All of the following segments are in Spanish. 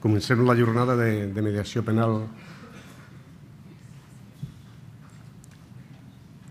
Comencem la jornada de mediació penal.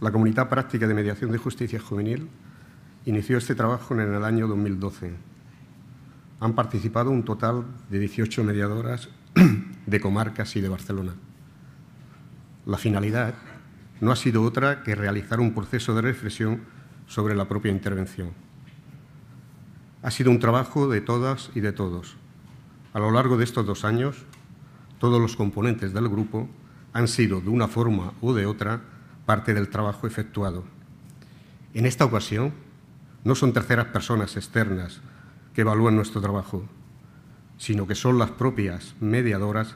La Comunidad Práctica de Mediación de Justicia Juvenil inició este trabajo en el año 2012. Han participado un total de 18 mediadoras de comarcas y de Barcelona. La finalidad no ha sido otra que realizar un proceso de reflexión sobre la propia intervención. Ha sido un trabajo de todas y de todos. A lo largo de estos 2 años, todos los componentes del grupo han sido, de una forma u de otra, parte del trabajo efectuado. En esta ocasión, no son terceras personas externas que evalúan nuestro trabajo, sino que son las propias mediadoras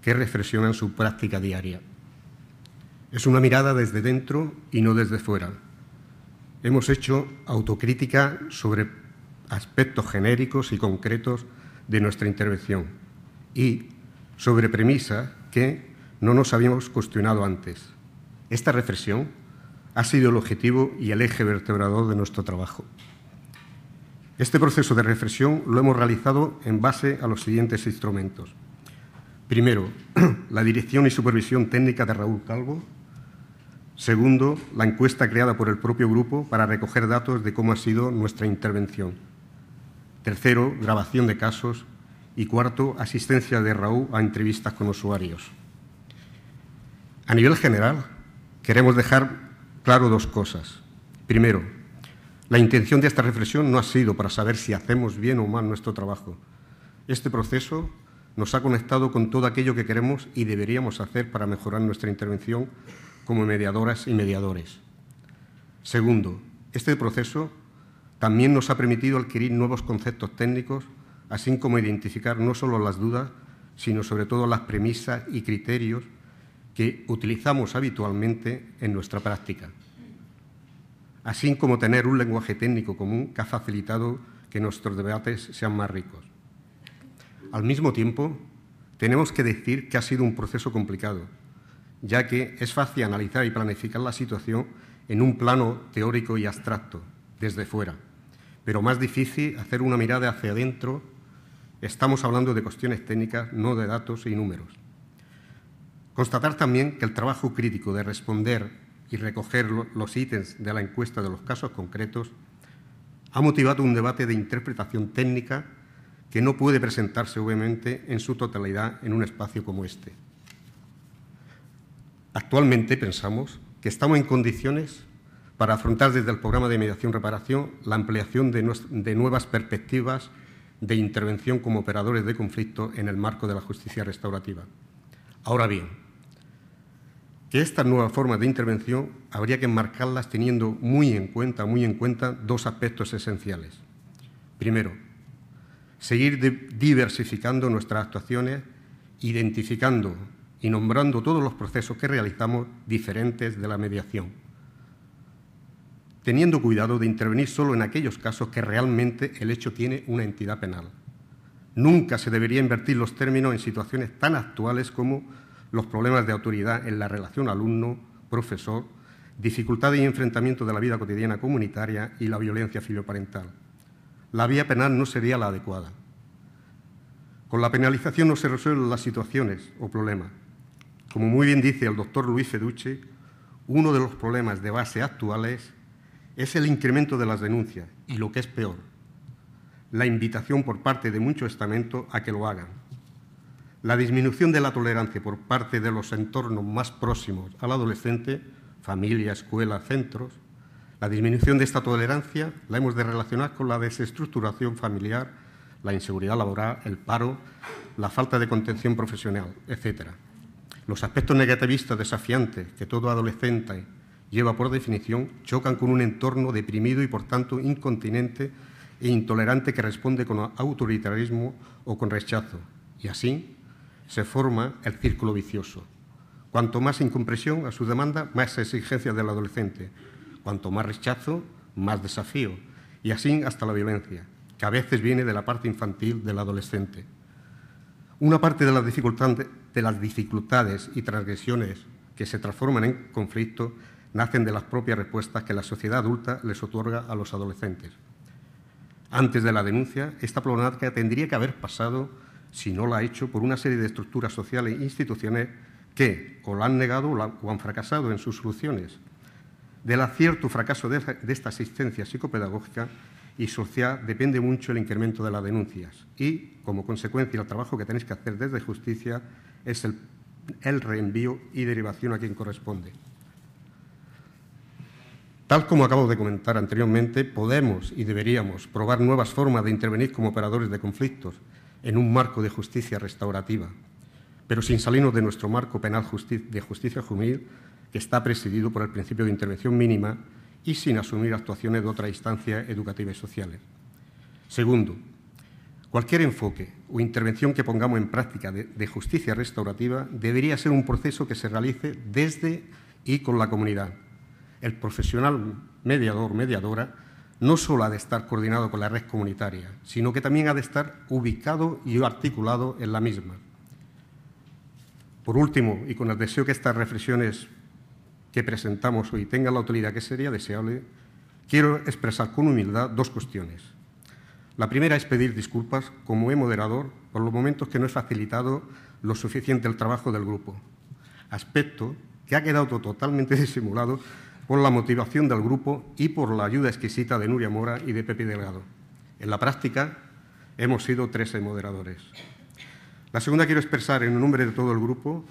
que reflexionan su práctica diaria. Es una mirada desde dentro y no desde fuera. Hemos hecho autocrítica sobre aspectos genéricos y concretos de nuestra intervención y sobre premisas que no nos habíamos cuestionado antes. Esta reflexión ha sido el objetivo y el eje vertebrador de nuestro trabajo. Este proceso de reflexión lo hemos realizado en base a los siguientes instrumentos. Primero, la dirección y supervisión técnica de Raúl Calvo. Segundo, la encuesta creada por el propio grupo para recoger datos de cómo ha sido nuestra intervención. Tercero, grabación de casos. Y cuarto, asistencia de Raúl a entrevistas con usuarios. A nivel general, queremos dejar claro 2 cosas. Primero, la intención de esta reflexión no ha sido para saber si hacemos bien o mal nuestro trabajo. Este proceso nos ha conectado con todo aquello que queremos y deberíamos hacer para mejorar nuestra intervención como mediadoras y mediadores. Segundo, este proceso también nos ha permitido adquirir nuevos conceptos técnicos, así como identificar no solo las dudas, sino sobre todo las premisas y criterios que utilizamos habitualmente en nuestra práctica, así como tener un lenguaje técnico común que ha facilitado que nuestros debates sean más ricos. Al mismo tiempo, tenemos que decir que ha sido un proceso complicado, ya que es fácil analizar y planificar la situación en un plano teórico y abstracto, desde fuera, pero más difícil hacer una mirada hacia adentro. Estamos hablando de cuestiones técnicas, no de datos y números. Constatar también que el trabajo crítico de responder y recoger los ítems de la encuesta de los casos concretos ha motivado un debate de interpretación técnica que no puede presentarse obviamente en su totalidad en un espacio como este. Actualmente pensamos que estamos en condiciones para afrontar desde el programa de mediación-reparación la ampliación de nuevas perspectivas de intervención como operadores de conflicto en el marco de la justicia restaurativa. Ahora bien, que estas nuevas formas de intervención habría que enmarcarlas teniendo muy en cuenta 2 aspectos esenciales. Primero, seguir diversificando nuestras actuaciones, identificando y nombrando todos los procesos que realizamos diferentes de la mediación, teniendo cuidado de intervenir solo en aquellos casos que realmente el hecho tiene una entidad penal. Nunca se debería invertir los términos en situaciones tan actuales como los problemas de autoridad en la relación alumno-profesor, dificultades y enfrentamiento de la vida cotidiana comunitaria y la violencia filioparental. La vía penal no sería la adecuada. Con la penalización no se resuelven las situaciones o problemas. Como muy bien dice el doctor Luis Feduche, uno de los problemas de base actuales es el incremento de las denuncias y, lo que es peor, la invitación por parte de muchos estamentos a que lo hagan. La disminución de la tolerancia por parte de los entornos más próximos al adolescente, familia, escuela, centros. La disminución de esta tolerancia la hemos de relacionar con la desestructuración familiar, la inseguridad laboral, el paro, la falta de contención profesional, etc. Los aspectos negativistas desafiantes que todo adolescente lleva por definición chocan con un entorno deprimido y, por tanto, incontinente e intolerante que responde con autoritarismo o con rechazo. Y así se forma el círculo vicioso. Cuanto más incomprensión a su demanda, más exigencias del adolescente. Cuanto más rechazo, más desafío. Y así hasta la violencia, que a veces viene de la parte infantil del adolescente. Una parte de las dificultades y transgresiones que se transforman en conflicto nacen de las propias respuestas que la sociedad adulta les otorga a los adolescentes. Antes de la denuncia, esta problemática tendría que haber pasado si no la ha hecho, por una serie de estructuras sociales e instituciones que o la han negado o han fracasado en sus soluciones. Del acierto o fracaso de esta asistencia psicopedagógica y social depende mucho el incremento de las denuncias y, como consecuencia, el trabajo que tenéis que hacer desde Justicia es el reenvío y derivación a quien corresponde. Tal como acabo de comentar anteriormente, podemos y deberíamos probar nuevas formas de intervenir como operadores de conflictos en un marco de justicia restaurativa, pero sin salirnos de nuestro marco penal de justicia juvenil, que está presidido por el principio de intervención mínima, y sin asumir actuaciones de otras instancias educativas y sociales. Segundo, cualquier enfoque o intervención que pongamos en práctica de justicia restaurativa debería ser un proceso que se realice desde y con la comunidad. El profesional mediador, mediadora, no solo ha de estar coordinado con la red comunitaria, sino que también ha de estar ubicado y articulado en la misma. Por último, y con el deseo que estas reflexiones que presentamos hoy tengan la utilidad que sería deseable, quiero expresar con humildad dos cuestiones. La primera es pedir disculpas como moderador por los momentos que no he facilitado lo suficiente el trabajo del grupo, aspecto que ha quedado totalmente disimulado por la motivación del grupo y por la ayuda exquisita de Nuria Mora y de Pepe Delgado. En la práctica hemos sido 13 moderadores. La segunda quiero expresar en nombre de todo el grupo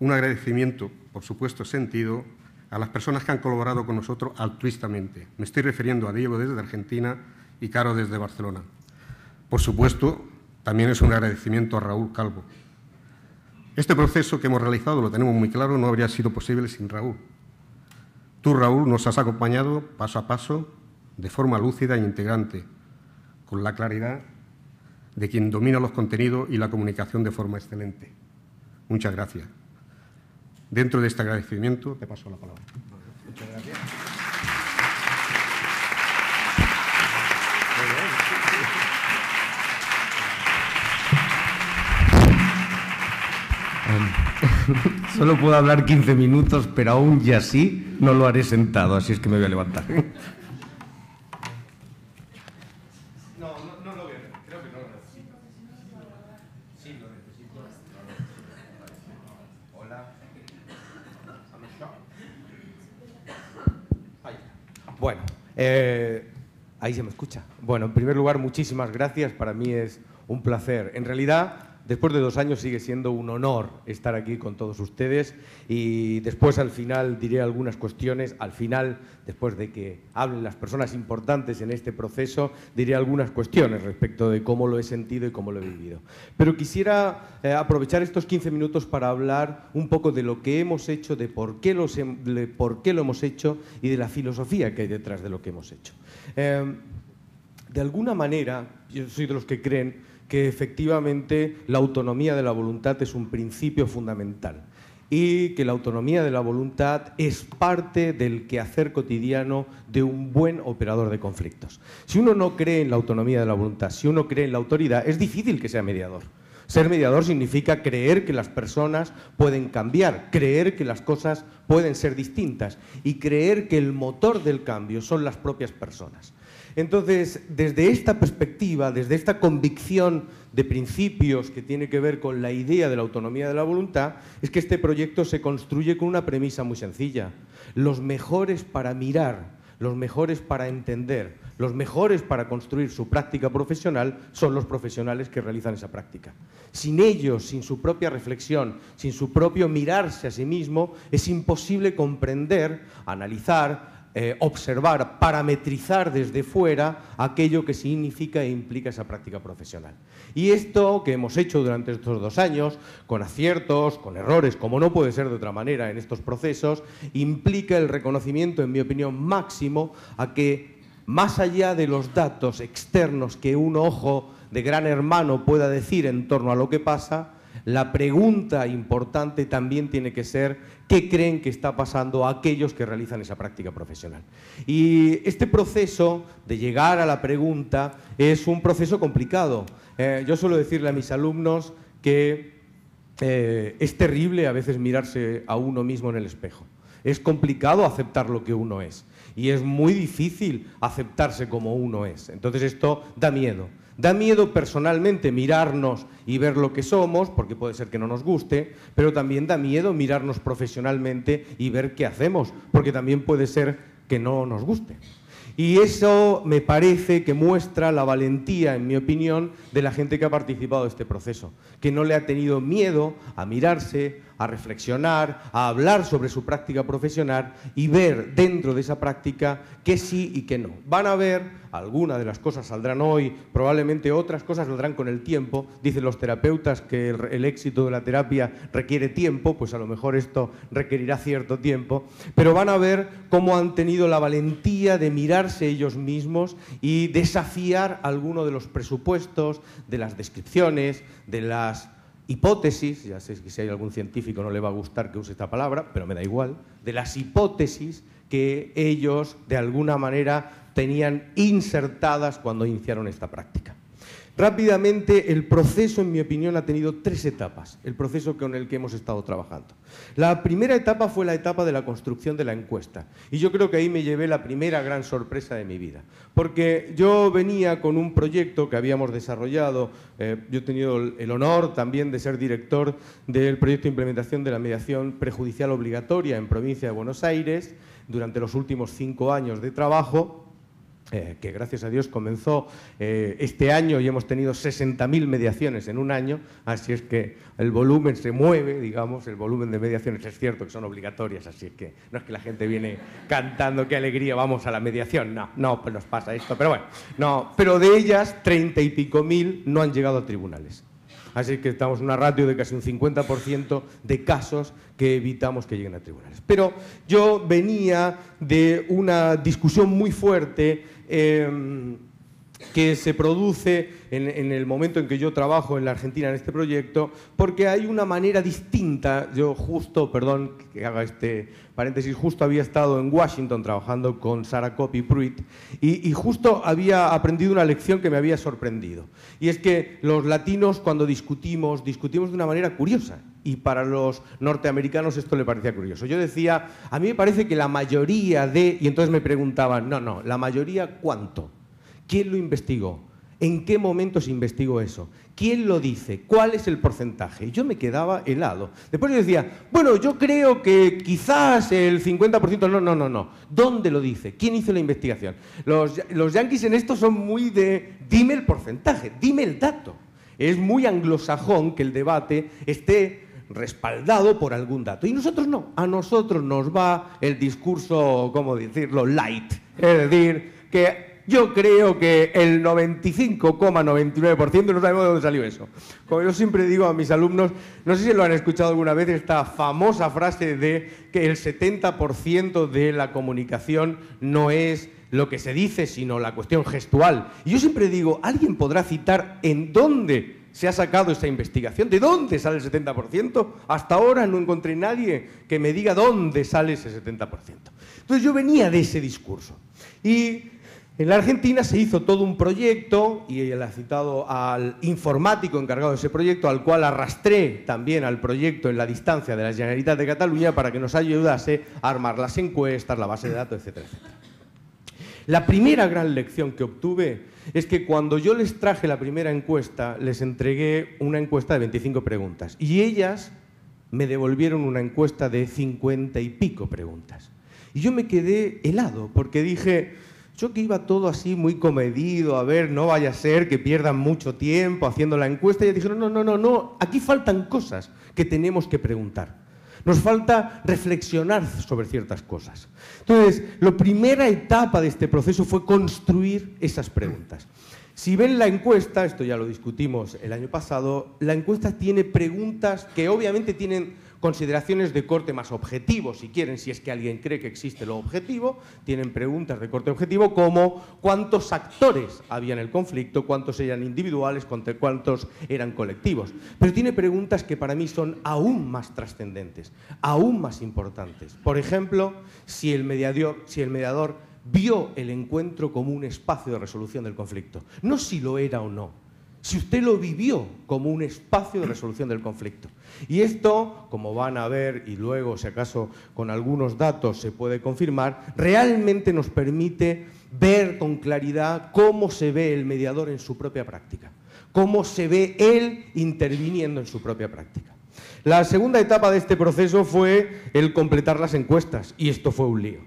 un agradecimiento, por supuesto sentido, a las personas que han colaborado con nosotros altruistamente. Me estoy refiriendo a Diego desde Argentina y Caro desde Barcelona. Por supuesto, también es un agradecimiento a Raúl Calvo. Este proceso que hemos realizado, lo tenemos muy claro, no habría sido posible sin Raúl. Tú, Raúl, nos has acompañado paso a paso, de forma lúcida e integrante, con la claridad de quien domina los contenidos y la comunicación de forma excelente. Muchas gracias. Dentro de este agradecimiento, te paso la palabra. Muchas gracias. Solo puedo hablar 15 minutos, pero aún y así no lo haré sentado, así es que me voy a levantar. Ahí se me escucha. Bueno, en primer lugar, muchísimas gracias. Para mí es un placer. En realidad, después de 2 años sigue siendo un honor estar aquí con todos ustedes y después al final diré algunas cuestiones. Al final, después de que hablen las personas importantes en este proceso, diré algunas cuestiones respecto de cómo lo he sentido y cómo lo he vivido. Pero quisiera aprovechar estos 15 minutos para hablar un poco de lo que hemos hecho, de por qué lo hemos hecho y de la filosofía que hay detrás de lo que hemos hecho. De alguna manera, yo soy de los que creen que efectivamente la autonomía de la voluntad es un principio fundamental y que la autonomía de la voluntad es parte del quehacer cotidiano de un buen operador de conflictos. Si uno no cree en la autonomía de la voluntad, si uno cree en la autoridad, es difícil que sea mediador. Ser mediador significa creer que las personas pueden cambiar, creer que las cosas pueden ser distintas y creer que el motor del cambio son las propias personas. Entonces, desde esta perspectiva, desde esta convicción de principios que tiene que ver con la idea de la autonomía de la voluntad, es que este proyecto se construye con una premisa muy sencilla. Los mejores para mirar, los mejores para entender, los mejores para construir su práctica profesional son los profesionales que realizan esa práctica. Sin ellos, sin su propia reflexión, sin su propio mirarse a sí mismo, es imposible comprender, analizar, observar, parametrizar desde fuera aquello que significa e implica esa práctica profesional. Y esto que hemos hecho durante estos 2 años, con aciertos, con errores, como no puede ser de otra manera en estos procesos, implica el reconocimiento, en mi opinión, máximo a que, más allá de los datos externos que un ojo de gran hermano pueda decir en torno a lo que pasa, la pregunta importante también tiene que ser qué creen que está pasando a aquellos que realizan esa práctica profesional. Y este proceso de llegar a la pregunta es un proceso complicado. Yo suelo decirle a mis alumnos que es terrible a veces mirarse a uno mismo en el espejo. Es complicado aceptar lo que uno es y es muy difícil aceptarse como uno es. Entonces esto da miedo. Da miedo personalmente mirarnos y ver lo que somos, porque puede ser que no nos guste, pero también da miedo mirarnos profesionalmente y ver qué hacemos, porque también puede ser que no nos guste. Y eso me parece que muestra la valentía, en mi opinión, de la gente que ha participado de este proceso, que no le ha tenido miedo a mirarse, a reflexionar, a hablar sobre su práctica profesional y ver dentro de esa práctica qué sí y qué no. Van a ver, algunas de las cosas saldrán hoy, probablemente otras cosas saldrán con el tiempo. Dicen los terapeutas que el éxito de la terapia requiere tiempo, pues a lo mejor esto requerirá cierto tiempo, pero van a ver cómo han tenido la valentía de mirar ellos mismos y desafiar alguno de los presupuestos, de las descripciones, de las hipótesis, ya sé que si hay algún científico no le va a gustar que use esta palabra, pero me da igual, de las hipótesis que ellos de alguna manera tenían insertadas cuando iniciaron esta práctica. Rápidamente, el proceso, en mi opinión, ha tenido tres etapas, el proceso con el que hemos estado trabajando. La primera etapa fue la etapa de la construcción de la encuesta, y yo creo que ahí me llevé la primera gran sorpresa de mi vida, porque yo venía con un proyecto que habíamos desarrollado, yo he tenido el honor también de ser director del proyecto de implementación de la mediación prejudicial obligatoria en Provincia de Buenos Aires durante los últimos 5 años de trabajo, que gracias a Dios comenzó este año y hemos tenido 60.000 mediaciones en un año, así es que el volumen se mueve, digamos, el volumen de mediaciones es cierto que son obligatorias, así es que no es que la gente viene cantando qué alegría, vamos a la mediación, no, pues nos pasa esto, pero bueno, no, pero de ellas 30 y pico mil no han llegado a tribunales. Así que estamos en una ratio de casi un 50% de casos que evitamos que lleguen a tribunales. Pero yo venía de una discusión muy fuerte que se produce en el momento en que yo trabajo en la Argentina en este proyecto, porque hay una manera distinta. Yo justo, perdón que haga este paréntesis, justo había estado en Washington trabajando con Sara Copy Pruitt y justo había aprendido una lección que me había sorprendido. Y es que los latinos cuando discutimos de una manera curiosa. Y para los norteamericanos esto le parecía curioso. Yo decía, a mí me parece que la mayoría de... Y entonces me preguntaban, no, ¿la mayoría cuánto? ¿Quién lo investigó? ¿En qué momento se investigó eso? ¿Quién lo dice? ¿Cuál es el porcentaje? Y yo me quedaba helado. Después yo decía, bueno, yo creo que quizás el 50%... No. ¿Dónde lo dice? ¿Quién hizo la investigación? Los yanquis en esto son muy de... Dime el porcentaje, dime el dato. Es muy anglosajón que el debate esté respaldado por algún dato. Y nosotros no. A nosotros nos va el discurso, ¿cómo decirlo?, light. Es decir, que... Yo creo que el 95,99% no sabemos de dónde salió eso. Como yo siempre digo a mis alumnos, no sé si lo han escuchado alguna vez, esta famosa frase de que el 70% de la comunicación no es lo que se dice, sino la cuestión gestual. Y yo siempre digo, ¿alguien podrá citar en dónde se ha sacado esta investigación? ¿De dónde sale el 70%? Hasta ahora no encontré nadie que me diga dónde sale ese 70%. Entonces yo venía de ese discurso. Y... en la Argentina se hizo todo un proyecto, y él ha citado al informático encargado de ese proyecto, al cual arrastré también al proyecto en la distancia de la Generalitat de Cataluña para que nos ayudase a armar las encuestas, la base de datos, etcétera, etcétera. La primera gran lección que obtuve es que cuando yo les traje la primera encuesta, les entregué una encuesta de 25 preguntas y ellas me devolvieron una encuesta de 50 y pico preguntas. Y yo me quedé helado porque dije... Yo que iba todo así muy comedido, a ver, no vaya a ser que pierdan mucho tiempo haciendo la encuesta, y dijeron, no, aquí faltan cosas que tenemos que preguntar. Nos falta reflexionar sobre ciertas cosas. Entonces, la primera etapa de este proceso fue construir esas preguntas. Si ven la encuesta, esto ya lo discutimos el año pasado, la encuesta tiene preguntas que obviamente tienen consideraciones de corte más objetivo, si quieren, si es que alguien cree que existe lo objetivo, tienen preguntas de corte objetivo como cuántos actores había en el conflicto, cuántos eran individuales, cuántos eran colectivos. Pero tiene preguntas que para mí son aún más trascendentes, aún más importantes. Por ejemplo, si el mediador vio el encuentro como un espacio de resolución del conflicto, no si lo era o no, si usted lo vivió como un espacio de resolución del conflicto. Y esto, como van a ver, y luego, si acaso, con algunos datos se puede confirmar, realmente nos permite ver con claridad cómo se ve el mediador en su propia práctica, cómo se ve él interviniendo en su propia práctica. La segunda etapa de este proceso fue el completar las encuestas, y esto fue un lío.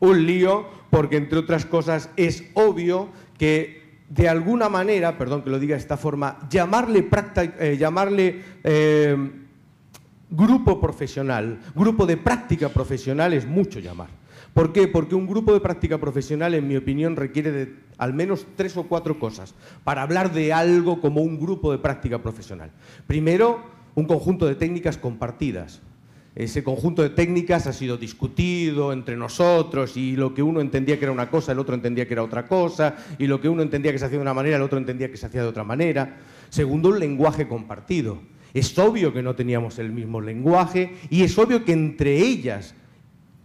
Un lío porque, entre otras cosas, es obvio que de alguna manera, perdón que lo diga de esta forma, llamarle grupo profesional, grupo de práctica profesional es mucho llamar. ¿Por qué? Porque un grupo de práctica profesional, en mi opinión, requiere de al menos 3 o 4 cosas para hablar de algo como un grupo de práctica profesional. Primero, un conjunto de técnicas compartidas. Ese conjunto de técnicas ha sido discutido entre nosotros y lo que uno entendía que era una cosa, el otro entendía que era otra cosa, y lo que uno entendía que se hacía de una manera, el otro entendía que se hacía de otra manera. Segundo, un lenguaje compartido. Es obvio que no teníamos el mismo lenguaje y es obvio que entre ellas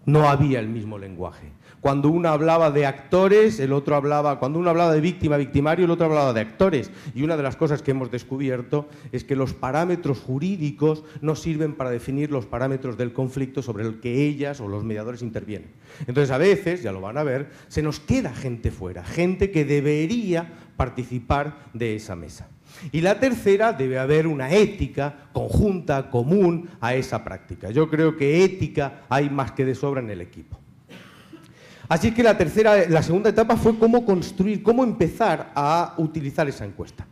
no había el mismo lenguaje. Cuando uno hablaba de actores, el otro hablaba, cuando uno hablaba de víctima, victimario, el otro hablaba de actores. Y una de las cosas que hemos descubierto es que los parámetros jurídicos no sirven para definir los parámetros del conflicto sobre el que ellas o los mediadores intervienen. Entonces, a veces, ya lo van a ver, se nos queda gente fuera, gente que debería participar de esa mesa. Y la tercera, debe haber una ética conjunta, común a esa práctica. Yo creo que ética hay más que de sobra en el equipo. Así que la segunda etapa fue cómo construir, cómo empezar a utilizar esa encuesta.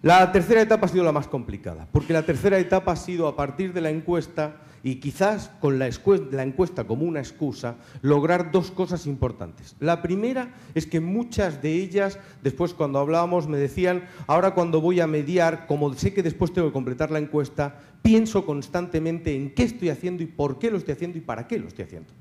La tercera etapa ha sido la más complicada, porque la tercera etapa ha sido a partir de la encuesta y quizás con la encuesta como una excusa, lograr 2 cosas importantes. La primera es que muchas de ellas, después cuando hablábamos, me decían, ahora cuando voy a mediar, como sé que después tengo que completar la encuesta, pienso constantemente en qué estoy haciendo y por qué lo estoy haciendo y para qué lo estoy haciendo.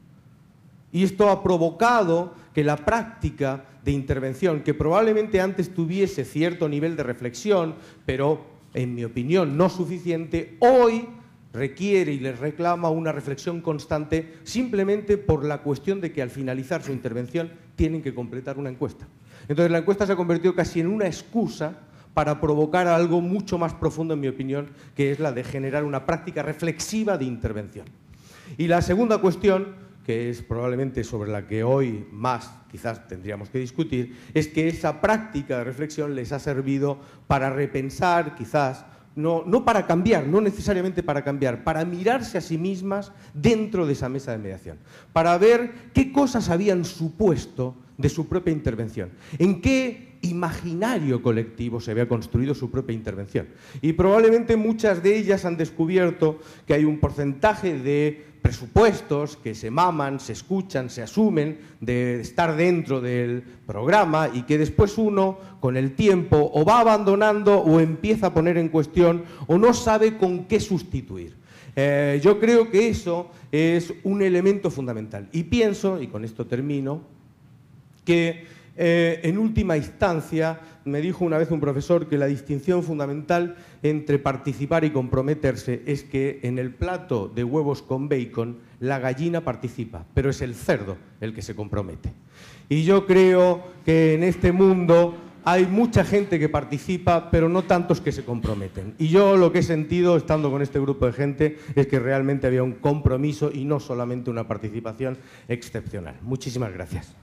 Y esto ha provocado que la práctica de intervención, que probablemente antes tuviese cierto nivel de reflexión, pero en mi opinión no suficiente, hoy requiere y les reclama una reflexión constante simplemente por la cuestión de que al finalizar su intervención tienen que completar una encuesta. Entonces la encuesta se ha convertido casi en una excusa para provocar algo mucho más profundo, en mi opinión, que es la de generar una práctica reflexiva de intervención. Y la segunda cuestión, que es probablemente sobre la que hoy más quizás tendríamos que discutir, es que esa práctica de reflexión les ha servido para repensar, quizás, no para cambiar, no necesariamente para cambiar, para mirarse a sí mismas dentro de esa mesa de mediación, para ver qué cosas habían supuesto de su propia intervención, en qué imaginario colectivo se había construido su propia intervención. Y probablemente muchas de ellas han descubierto que hay un porcentaje de presupuestos que se maman, se escuchan, se asumen de estar dentro del programa y que después uno, con el tiempo, o va abandonando o empieza a poner en cuestión o no sabe con qué sustituir. Yo creo que eso es un elemento fundamental. Y pienso, y con esto termino, que en última instancia me dijo una vez un profesor que la distinción fundamental entre participar y comprometerse es que en el plato de huevos con bacon la gallina participa, pero es el cerdo el que se compromete. Y yo creo que en este mundo hay mucha gente que participa, pero no tantos que se comprometen. Y yo lo que he sentido estando con este grupo de gente es que realmente había un compromiso y no solamente una participación excepcional. Muchísimas gracias.